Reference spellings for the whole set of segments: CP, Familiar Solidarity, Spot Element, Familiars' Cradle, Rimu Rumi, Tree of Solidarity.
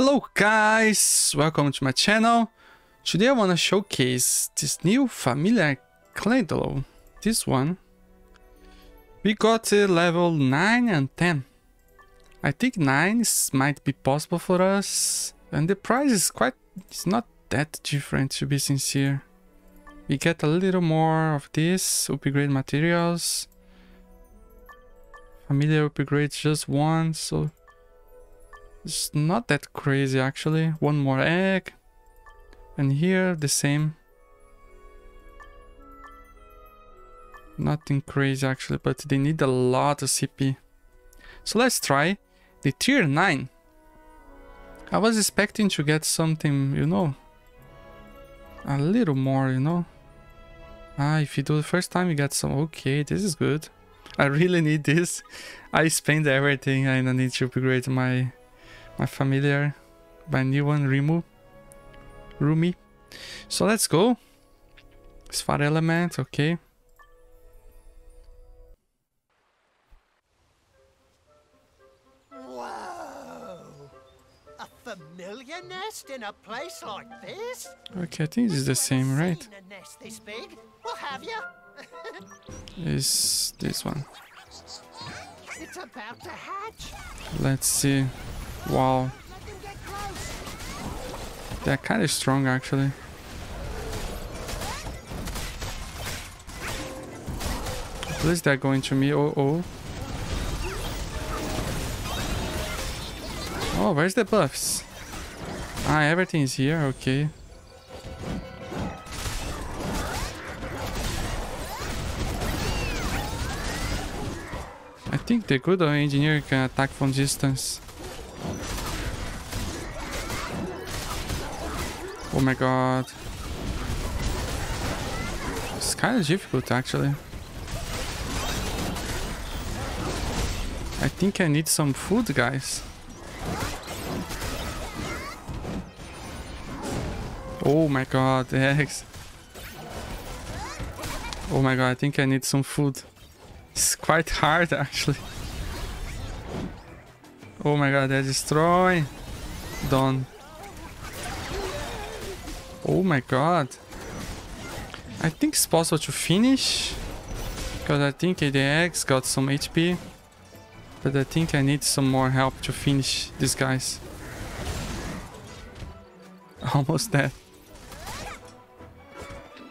Hello guys, welcome to my channel. Today I want to showcase this new Familiar Cradle. This one. We got level 9 and 10. I think 9 might be possible for us. And the price is it's not that different, to be sincere. We get a little more of this, upgrade materials. Familiar upgrades just one, so it's not that crazy actually. One more egg. And here the same. Nothing crazy actually, but they need a lot of CP. So let's try the tier 9. I was expecting to get something, you know, a little more, you know. If you do the first time you get some. Okay, this is good. I really need this. I spent everything and I need to upgrade my familiar, my new one, Rimu Rumi. So let's go. Spot Element, okay. Whoa! A familiar nest in a place like this? Okay, I think this is the same, right? A nest this big? Well, have you? Is this one? It's about to hatch. Let's see. Wow, they're kind of strong actually. At least they're going to me. Oh, where's the buffs? Everything is here. Okay. I think the good engineer can attack from distance. Oh my god. It's kind of difficult actually. I think I need some food, guys. Oh my god, the eggs. Oh my god, I think I need some food. It's quite hard actually. Oh my god, they're destroying. Done. Oh my god. I think it's possible to finish. Because I think the eggs got some HP. But I think I need some more help to finish these guys. Almost dead.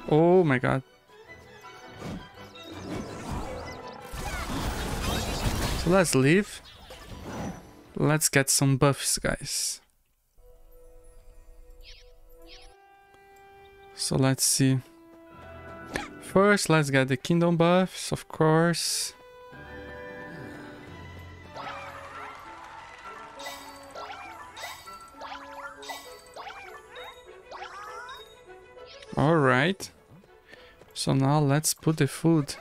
Oh my god. So let's leave. Let's get some buffs, guys. So let's see. First, let's get the kingdom buffs, of course. Alright. So now let's put the food.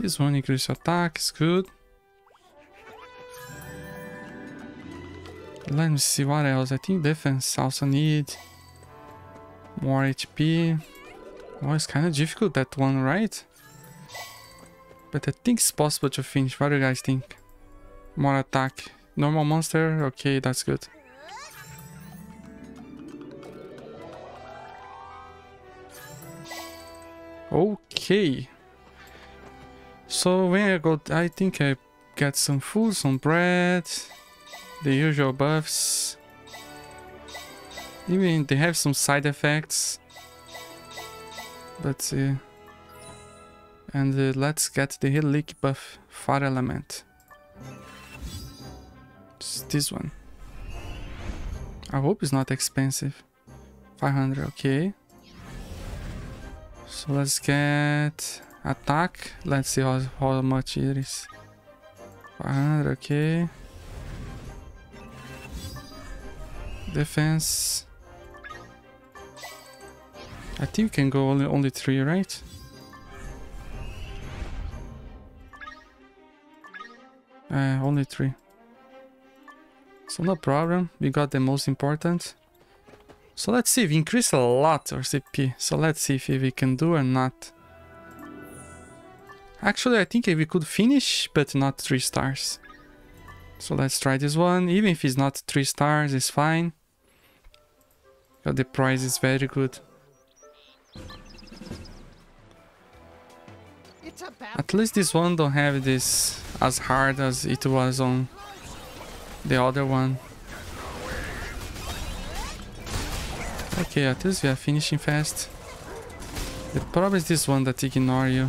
This one increases attack, is good. Let me see what else. I think defense also need more HP. Oh, it's kind of difficult, that one, right? But I think it's possible to finish. What do you guys think? More attack. Normal monster? Okay, that's good. Okay. So when I got, I think I got some food, some bread. The usual buffs. Even they have some side effects. But let's get the leak buff, Fire Element. It's this one. I hope it's not expensive. 500, okay. So let's get attack. Let's see how much it is. 500, okay. Defense. I think we can go only 3, right? Only 3. So no problem. We got the most important. So let's see if we increase a lot our CP. So let's see if we can do or not. Actually, I think we could finish, but not 3 stars. So let's try this one. Even if it's not 3 stars, it's fine. But the price is very good. At least this one don't have this as hard as it was on the other one. Okay, at least we are finishing fast. The problem is this one that ignores you.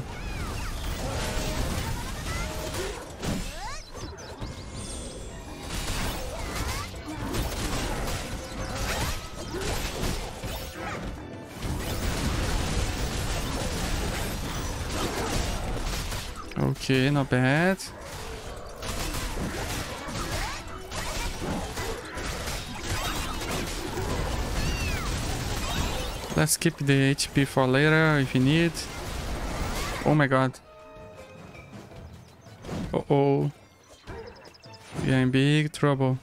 Okay, not bad. Let's keep the HP for later if you need. Oh my god. Uh-oh. We are in big trouble.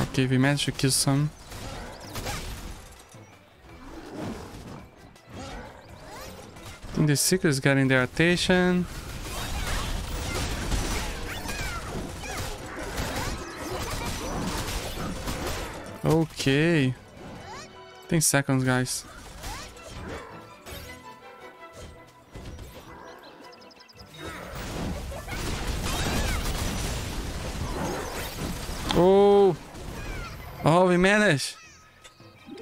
Okay, we managed to kill some. I think the secret is getting their attention. Okay. 10 seconds, guys. Oh! Oh, we managed!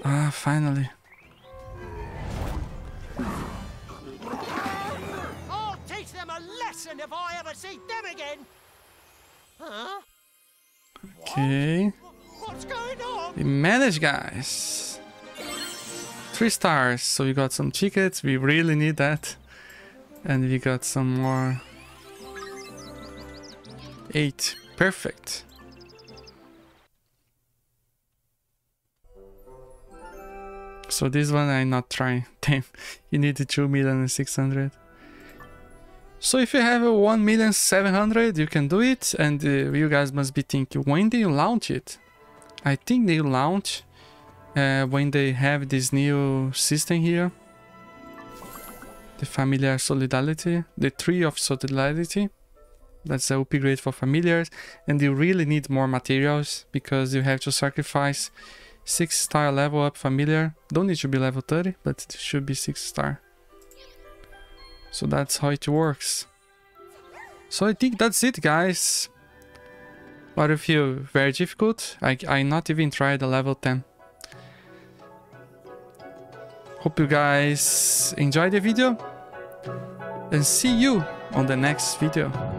Ah, finally. I'll teach them a lesson if I ever see them again! Huh? Okay. What's going on? We managed, guys. 3 stars. So we got some tickets. We really need that. And we got some more. 8. Perfect. So this one I'm not trying. Damn. You need 2,600,000. So if you have a 1,700,000, you can do it. And you guys must be thinking, when do you launch it? I think they launch when they have this new system here. The Familiar Solidarity, the Tree of Solidarity. That's an upgrade for Familiars. And you really need more materials because you have to sacrifice 6-star level up Familiar. Don't need to be level 30, but it should be 6-star. So that's how it works. So I think that's it, guys. But I feel very difficult. I not even tried the level 10. Hope you guys enjoyed the video. And see you on the next video.